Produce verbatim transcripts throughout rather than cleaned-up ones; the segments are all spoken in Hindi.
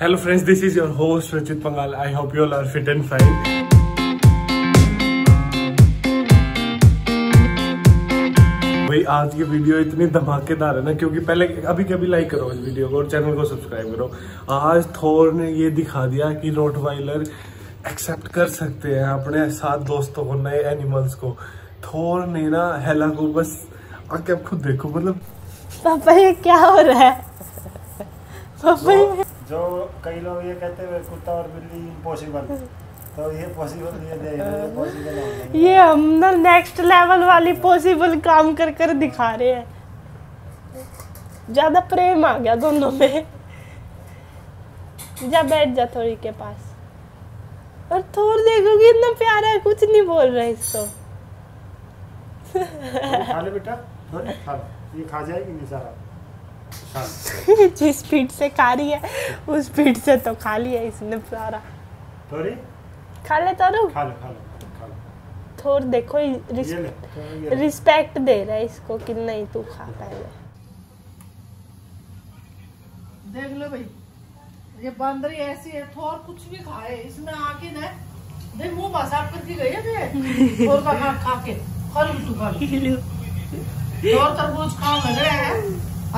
Hello friends, this is your host Rachit Pangal. I hope you all are fit and fine. भाई आज की वीडियो इतनी धमाकेदार है ना, क्योंकि पहले अभी कभी लाइक करो इस वीडियो को और चैनल को सब्सक्राइब करो। आज थोर ने ये दिखा दिया कि रोटवाइलर एक्सेप्ट कर सकते हैं अपने साथ दोस्तों को, नए एनिमल्स को। थोर ने ना हेला को बस आके आप खुद देखो, मतलब पापा ये क्या हो रहा है। पापा जो कई लोग ये कहते हैं कुत्ता और बिल्ली इम्पॉसिबल, तो ये पॉसिबल नहीं है। ये हम ना नेक्स्ट लेवल वाली पॉसिबल काम कर कर दिखा रहे हैं। ज्यादा प्रेम आ गया दोनों में। जा बैठ जा थोड़ी के पास, और थोड़ी देखोगे इतना प्यारा है, कुछ नहीं बोल रहा इसको। खा ले बेटा, ये खा जाएगी नहीं सारा। जिस स्पीड से खा रही है उस स्पीड से तो खा लिया इसने सारा। थोड़ी खा ले तारू, खा ले खा ले खा ले। थोड़ देखो रिस्पेक्ट, रिस्पेक्ट दे रहा है इसको कि नहीं तू खा। पहले देख लो भाई, ये बंदरी ऐसी है, थोड़ कुछ भी खाए इसमें आके ना देख मुंह मसाज करके गई है। थोड़ का खा खा के खा लो, खा लो और तरबूज खा लग रहा है।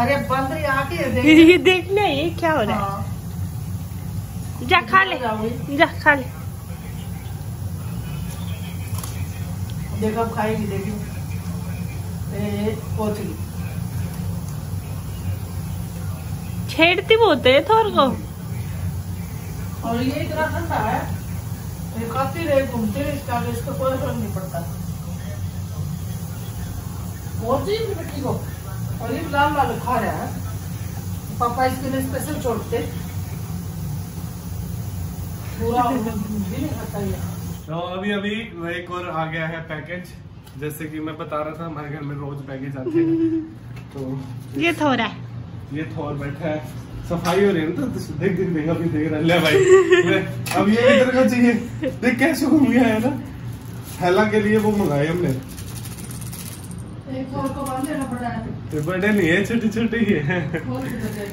अरे बंदरी आके ये देखना ये क्या हो रहा है। हाँ। जा खा ले, जा खा ले। देखो अब खाएगी, देखो पोथली छेड़ती बहुत है थोर को। और ये इतना ठंडा है, ये खाती रहे घूमती रहे, इसका इसको कोई फर्क नहीं पड़ता। और जी बेटी को और ये लाल लाल खा रहा है। पापा इसके लिए स्पेशल छोड़ते, पूरा नहीं खाता ये। तो अभी अभी एक और आ गया है पैकेज, जैसे कि मैं बता रहा था हमारे घर में रोज पैकेज आते हैं। तो ये थोड़ा है, ये थोड़ा बैठा है, सफाई हो रही है ना, तो देख देख देख अभी देख रहा है। ले भाई अब ये इधर को चाहिए, देख कैसे घूम गया है ना। हेला के लिए वो मंगाए हमने, बड़े नहीं है, छोटे छोटे ही है।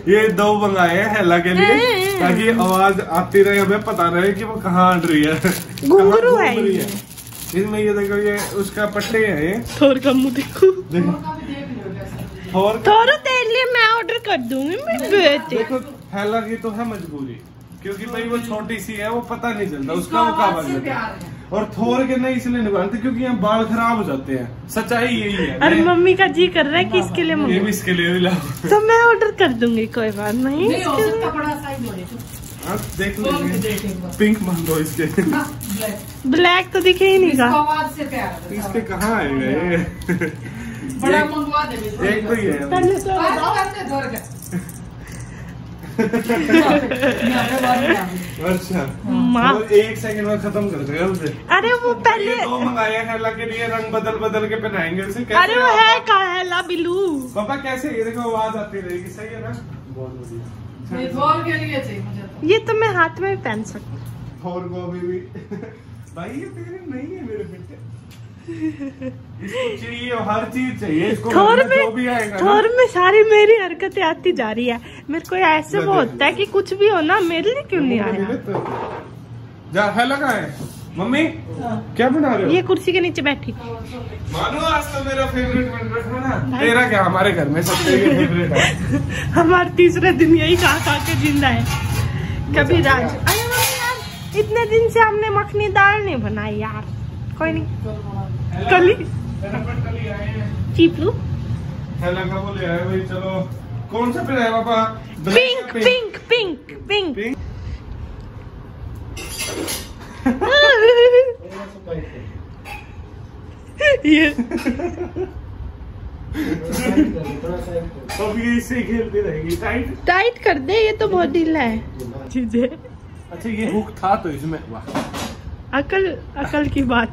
ये दो मंगाए हैं हेला के लिए, ताकि आवाज आती रहे, हमें पता रहे कि वो कहाँ अड़ रही है, घुंघरू है इसमें। ये देखो ये उसका पट्टे है, ये थोर का मुँह देखो। थोर थोड़ा तेरे लिए मैं ऑर्डर कर दूंगी। देखो हेला की तो है मजबूरी, क्योंकि भाई वो छोटी सी है, वो पता नहीं चलता उसका वो काम है। और थोर के नहीं इसलिए निभाते क्योंकि यहाँ बाल खराब हो जाते हैं, सच्चाई यही है। अरे मम्मी का जी कर रहा है कि इसके लिए ये भी इसके लिए भी लाओ, तो मैं ऑर्डर कर दूंगी, कोई बात नहीं। आप देख लो, पिंक मान लो, इसके ब्लैक तो दिखे ही नहीं था। इसके कहाँ आएगा ये, बड़ा मंगवा दे। एक तो ये अच्छा और एक सेकंड में खत्म कर देगा उसे। अरे वो पहले दो मंगाया हेला के लिए, रंग बदल बदल के पहनाएंगे उसे। अरे वो है कहाँ हेला बिलू। पापा कैसे ये देखो आवाज आती रहेगी, सही है ना, बहुत बढ़िया। ये तो मैं हाथ में पहन सकती हूँ थोर को अभी भी। भाई ये तेरे नहीं है मेरे बेटे, इसको चाहिए हर चीज चाहिए इसको। थोर में, जो भी आएगा थोर में सारी मेरी हरकतें आती जा रही है। मेरे को ऐसे वो होता है कि कुछ भी हो ना, मेरे लिए क्यों नहीं आया। तो जा हेला कहाँ है मम्मी, क्या बना रहे हो? ये कुर्सी के नीचे बैठी। मानो आज तो मेरा फेवरेट बन रहा है ना। तेरा क्या, हमारे घर में सबसे फेवरेट है। हमारे तीसरे दिन यही खा खा के जिंदा है। कभी राज अरे यार, इतने दिन से हमने मखनी दाल नहीं बनाई यार। कोई नहीं कल चीपलू हेला का वो ले आए भाई। चलो कौन सा फिर है पापा, पिंक पिंक पिंक पिंक। ये अब ये इसे खेलती रहेगी, टाइट टाइट कर दे, ये तो बहुत ढीला है चीजें। अच्छा ये हुक था तो इसमें, वाह अकल अकल की बात।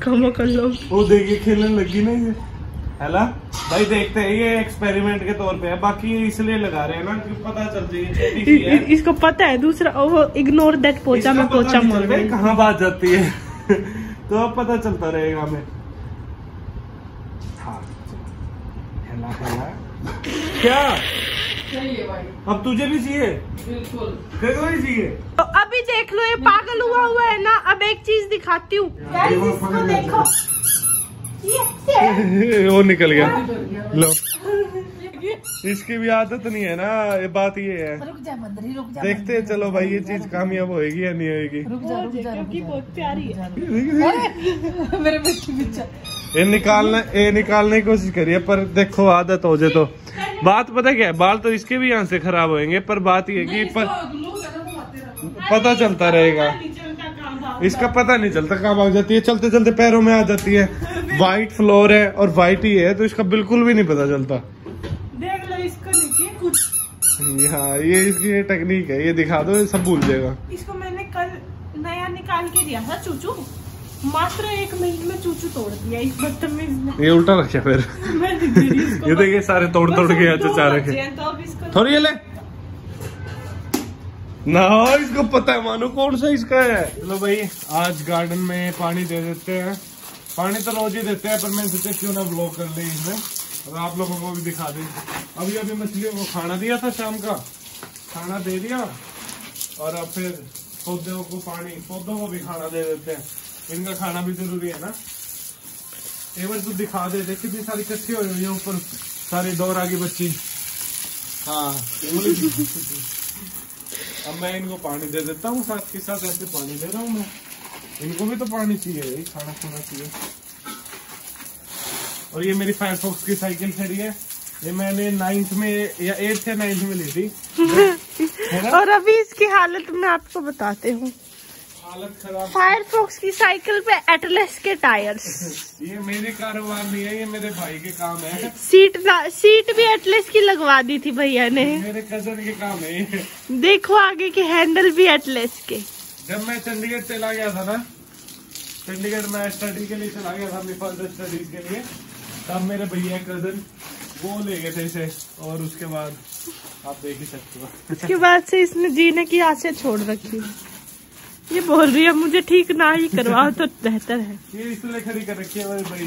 कम कर लो, वो देखिए खेलने लगी ना ये हेला। भाई देखते हैं ये एक्सपेरिमेंट के तौर पे है, बाकी इसलिए लगा रहे हैं ना कि पता चल जाए इसको। पता है दूसरा वो इग्नोर दैट पोचा में पोचा मोर में कहाँ बात जाती है। तो अब पता चलता रहेगा हमें। हाँ हेला हेला क्या चाहिए भाई, अब तुझे भी चाहिए, बिल्कुल भी चाहिए। तो अभी देख लो ये पागल हुआ हुआ है ना। अब एक चीज दिखाती हूँ, देखो ये वो निकल गया। लो इसकी भी आदत नहीं है ना, ये बात ये है। रुक जा बंदरी, रुक जा। देखते हैं चलो भाई ये चीज कामयाब होएगी या नहीं होएगी। रुक जा रुक जा, क्योंकि बहुत प्यारी है मेरे बच्चे। ये निकालने ये निकालने की कोशिश करिए, पर देखो आदत हो जाए तो। बात पता क्या है, बाल तो इसके भी यहाँ से खराब होएंगे, पर बात ये है कि पता चलता रहेगा, इसका पता नहीं चलता कहाँ भाग जाती है, चलते चलते पैरों में आ जाती है। व्हाइट फ्लोर है और व्हाइट ही है, तो इसका बिल्कुल भी नहीं पता चलता। देख लो इसको नीचे कुछ। हाँ ये इसकी टेक्निक है, ये दिखा दो ये सब भूल जाएगा। इसको मैंने कल नया निकाल के दिया था चूचू, मात्र एक महीने में चूचू तोड़ दिया इस बदतमीज ने। ये उल्टा रखा फिर ये देखिए सारे तोड़ तोड़ के चचा रखे। थोड़ी ले ना, इसको पता है मानो कौन सा इसका है। चलो भाई आज गार्डन में पानी दे देते हैं, पानी तो रोज ही देते हैं, पर मैंने सोचा क्यों ना ब्लॉग कर ले इसमें और आप लोगों को भी दिखा दें। अभी अभी मछलियों को खाना दिया था, शाम का खाना दे दिया, और अब फिर पौधों को पानी, पौधों को भी खाना दे देते हैं, इनका खाना भी जरूरी है ना। एक बार तो दिखा दे, देखिए कितनी सारी इकट्ठी हो रही है ऊपर, सारी दौरा की बच्ची। हाँ अब मैं इनको पानी दे देता हूँ, साथ के साथ ऐसे पानी दे रहा हूँ मैं, इनको भी तो पानी चाहिए, खाना खाना चाहिए। और ये मेरी फायरफॉक्स की साइकिल खड़ी है, ये मैंने नाइन्थ में या एट्थ या नाइन्थ में ली थी और अभी इसकी हालत मैं आपको बताते हूँ, हालत खराब। फायरफॉक्स की साइकिल पे एटलस के टायर्स ये मेरे कारोबार नहीं है, ये मेरे भाई के काम है। सीट सीट भी एटलस की लगवा दी थी भैया ने, मेरे कजन के काम है। देखो आगे के हैंडल भी एटलस के। जब मैं चंडीगढ़ चला गया था ना, चंडीगढ़ मैं स्टडी के लिए चला गया था, अपनी फर्दर स्टडीज के लिए, तब मेरे भैया कजन वो ले गए थे इसे, और उसके बाद आप देख ही सकते हो उसके बाद से इसने जीने की आशा छोड़ रखी। ये बोल रही है मुझे ठीक ना ही करवाओ तो बेहतर है, ये इसलिए खड़ी कर रखी है मेरे भाई।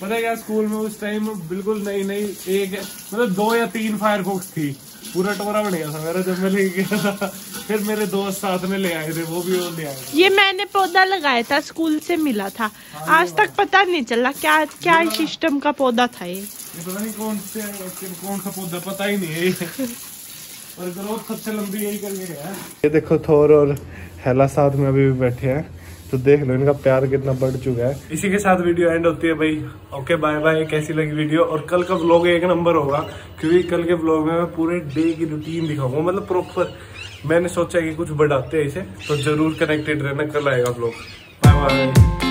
पता है क्या, स्कूल में उस टाइम बिल्कुल नई नई एक मतलब दो या तीन फायरफॉक्स थी, पूरा टोरा बन गया था मेरा जब मैं ले गया था। फिर मेरे दोस्त साथ में ले आए थे, वो भी वो ले आए थे। ये मैंने पौधा लगाया था, स्कूल से मिला था, आज तक पता नहीं चला क्या क्या सिस्टम का पौधा था ये, पता नहीं कौन से कौन सा पौधा, पता ही नहीं है। और ग्रोथ सबसे लंबी यही करके गया। ये देखो थोर और हेला साथ में अभी भी बैठे हैं, तो देख लो इनका प्यार कितना बढ़ चुका है। इसी के साथ वीडियो एंड होती है भाई। ओके बाय बाय, कैसी लगी वीडियो। और कल का व्लॉग एक नंबर होगा, क्योंकि कल के व्लॉग में मैं पूरे डे की रूटीन दिखाऊंगा, मतलब प्रॉपर मैंने सोचा कि कुछ बढ़ाते हैं इसे, तो जरूर कनेक्टेड रहना, कल आएगा व्लॉग। Bye bye.